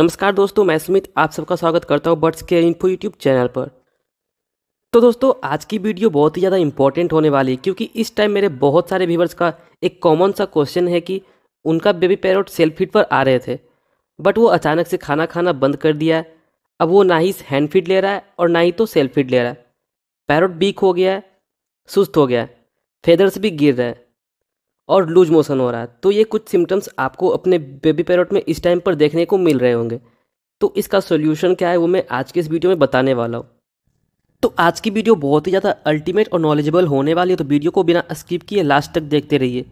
नमस्कार दोस्तों, मैं सुमित आप सबका स्वागत करता हूँ birds care info YouTube channel पर। तो दोस्तों, आज की वीडियो बहुत ही ज़्यादा इंपॉर्टेंट होने वाली है क्योंकि इस टाइम मेरे बहुत सारे व्यूवर्स का एक कॉमन सा क्वेश्चन है कि उनका बेबी पैरोट सेल्फ फीड पर आ रहे थे बट वो अचानक से खाना खाना बंद कर दिया है। अब वो ना ही हैंड फीड ले रहा है और ना ही तो सेल्फ फीड ले रहा है। पैरोट वीक हो गया है, सुस्त हो गया है, फेदर्स भी गिर रहे हैं और लूज मोशन हो रहा है। तो ये कुछ सिम्टम्स आपको अपने बेबी पैरोट में इस टाइम पर देखने को मिल रहे होंगे। तो इसका सोल्यूशन क्या है वो मैं आज के इस वीडियो में बताने वाला हूँ। तो आज की वीडियो बहुत ही ज़्यादा अल्टीमेट और नॉलेजेबल होने वाली है, तो वीडियो को बिना स्किप किए लास्ट तक देखते रहिए।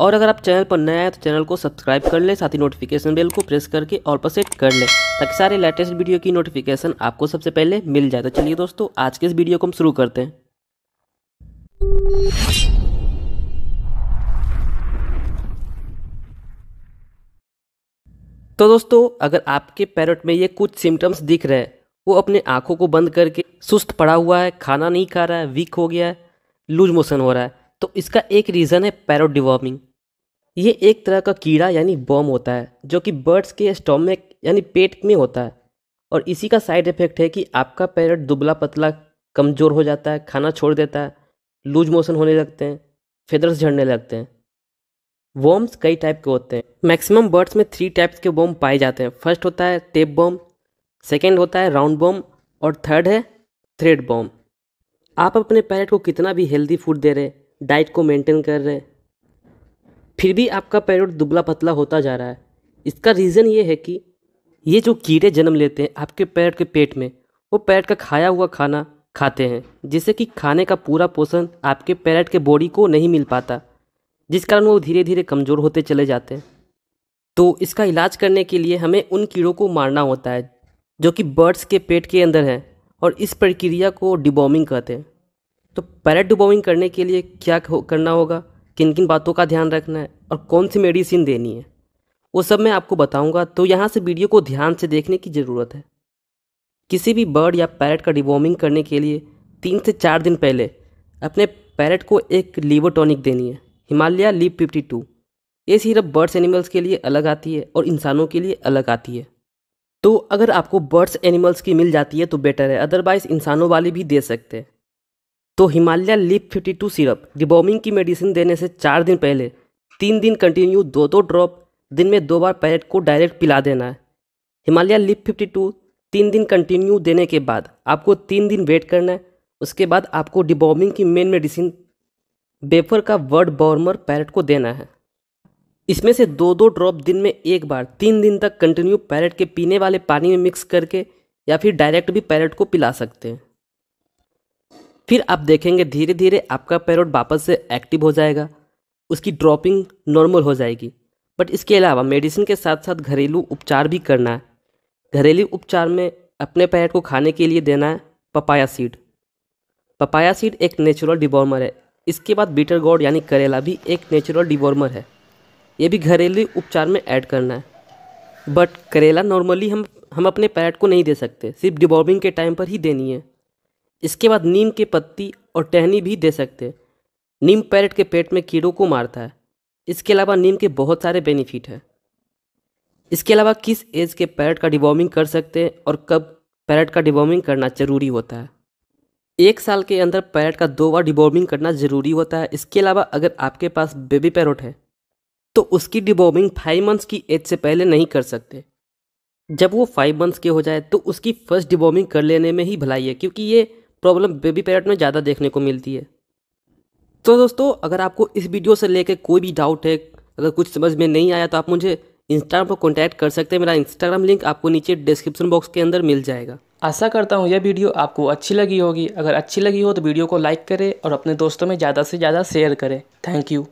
और अगर आप चैनल पर नए हैं तो चैनल को सब्सक्राइब कर लें, साथ ही नोटिफिकेशन बेल को प्रेस करके ऑल पर सेट कर लें ताकि सारे लेटेस्ट वीडियो की नोटिफिकेशन आपको सबसे पहले मिल जाए। तो चलिए दोस्तों, आज के इस वीडियो को हम शुरू करते हैं। तो दोस्तों, अगर आपके पैरोट में ये कुछ सिम्टम्स दिख रहे हैं, वो अपने आँखों को बंद करके सुस्त पड़ा हुआ है, खाना नहीं खा रहा है, वीक हो गया है, लूज मोशन हो रहा है, तो इसका एक रीज़न है पैरोट डिवॉर्मिंग। ये एक तरह का कीड़ा यानी बॉम होता है जो कि बर्ड्स के स्टोमक यानी पेट में होता है। और इसी का साइड इफेक्ट है कि आपका पैरोट दुबला पतला कमज़ोर हो जाता है, खाना छोड़ देता है, लूज मोशन होने लगते हैं, फेदर्स झड़ने लगते हैं। वॉर्म्स कई टाइप के होते हैं। मैक्सिमम बर्ड्स में 3 टाइप्स के वॉर्म पाए जाते हैं। फर्स्ट होता है टेप बॉम, सेकेंड होता है राउंड बॉम और थर्ड है थ्रेड बॉम। आप अपने पैरोट को कितना भी हेल्दी फूड दे रहे, डाइट को मेंटेन कर रहे, फिर भी आपका पैरोट दुबला पतला होता जा रहा है। इसका रीज़न ये है कि ये जो कीड़े जन्म लेते हैं आपके पैरोट के पेट में, वो पैरोट का खाया हुआ खाना खाते हैं जिससे कि खाने का पूरा पोषण आपके पैरोट के बॉडी को नहीं मिल पाता, जिस कारण वो धीरे धीरे कमज़ोर होते चले जाते हैं। तो इसका इलाज करने के लिए हमें उन कीड़ों को मारना होता है जो कि बर्ड्स के पेट के अंदर हैं, और इस प्रक्रिया को डिबॉर्मिंग कहते हैं। तो पैरोट डिबॉर्मिंग करने के लिए क्या करना होगा, किन किन बातों का ध्यान रखना है और कौन सी मेडिसिन देनी है, वो सब मैं आपको बताऊंगा। तो यहाँ से वीडियो को ध्यान से देखने की ज़रूरत है। किसी भी बर्ड या पैरेट का डिबॉर्मिंग करने के लिए 3 से 4 दिन पहले अपने पैरेट को एक लीवर टॉनिक देनी है, हिमालया लिव 52। ये सिर्फ बर्ड्स एनिमल्स के लिए अलग आती है और इंसानों के लिए अलग आती है। तो अगर आपको बर्ड्स एनिमल्स की मिल जाती है तो बेटर है, अदरवाइज़ इंसानों वाली भी दे सकते हैं। तो हिमालया लिव 52 सिरप डिबॉर्मिंग की मेडिसिन देने से 4 दिन पहले 3 दिन कंटिन्यू 2-2 ड्रॉप दिन में 2 बार पैरेट को डायरेक्ट पिला देना है। हिमालया लिव 52 3 दिन कंटिन्यू देने के बाद आपको 3 दिन वेट करना है। उसके बाद आपको डिबॉर्मिंग की मेन मेडिसिन बेपर का वर्ड वॉर्मर पैरेट को देना है। इसमें से 2-2 ड्रॉप दिन में एक बार 3 दिन तक कंटिन्यू पैरेट के पीने वाले पानी में मिक्स करके या फिर डायरेक्ट भी पैरेट को पिला सकते हैं। फिर आप देखेंगे धीरे धीरे आपका पैरोट वापस से एक्टिव हो जाएगा, उसकी ड्रॉपिंग नॉर्मल हो जाएगी। बट इसके अलावा मेडिसिन के साथ साथ घरेलू उपचार भी करना है। घरेलू उपचार में अपने पैरोट को खाने के लिए देना है पपाया सीड। पपाया सीड एक नेचुरल डिवॉर्मर है। इसके बाद बीटर गॉड यानी करेला भी एक नेचुरल डिवॉर्मर है। ये भी घरेलू उपचार में ऐड करना है। बट करेला नॉर्मली हम अपने पैरोट को नहीं दे सकते, सिर्फ डिवॉर्मिंग के टाइम पर ही देनी है। इसके बाद नीम के पत्ती और टहनी भी दे सकते हैं। नीम पैरेट के पेट में कीड़ों को मारता है। इसके अलावा नीम के बहुत सारे बेनिफिट हैं। इसके अलावा किस एज के पैरेट का डिवॉर्मिंग कर सकते हैं और कब पैरेट का डिवॉर्मिंग करना ज़रूरी होता है। 1 साल के अंदर पैरेट का 2 बार डिवॉर्मिंग करना ज़रूरी होता है। इसके अलावा अगर आपके पास बेबी पैरेट है तो उसकी डिवॉर्मिंग 5 मंथ्स की एज से पहले नहीं कर सकते। जब वो 5 मंथ्स के हो जाए तो उसकी फर्स्ट डिवॉर्मिंग कर लेने में ही भलाई है, क्योंकि ये प्रॉब्लम बेबी पैरेट में ज़्यादा देखने को मिलती है। तो दोस्तों, अगर आपको इस वीडियो से लेकर कोई भी डाउट है, अगर कुछ समझ में नहीं आया, तो आप मुझे इंस्टाग्राम पर कॉन्टैक्ट कर सकते हैं। मेरा इंस्टाग्राम लिंक आपको नीचे डिस्क्रिप्शन बॉक्स के अंदर मिल जाएगा। आशा करता हूँ यह वीडियो आपको अच्छी लगी होगी। अगर अच्छी लगी हो तो वीडियो को लाइक करें और अपने दोस्तों में ज़्यादा से ज़्यादा शेयर करें। Thank you.